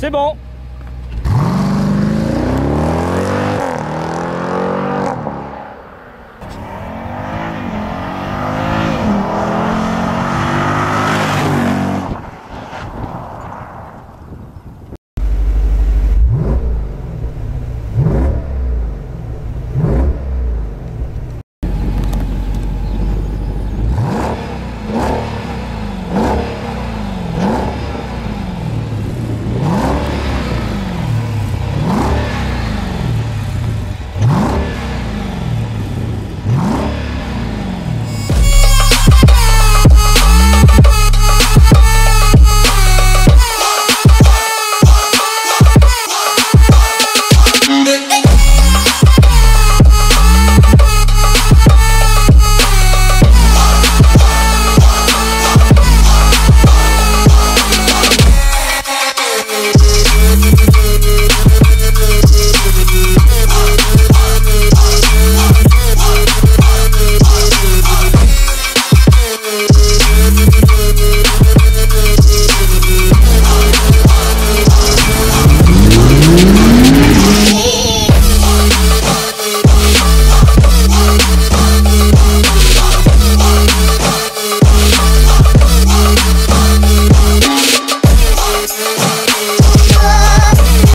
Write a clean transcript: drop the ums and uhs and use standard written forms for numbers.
C'est bon.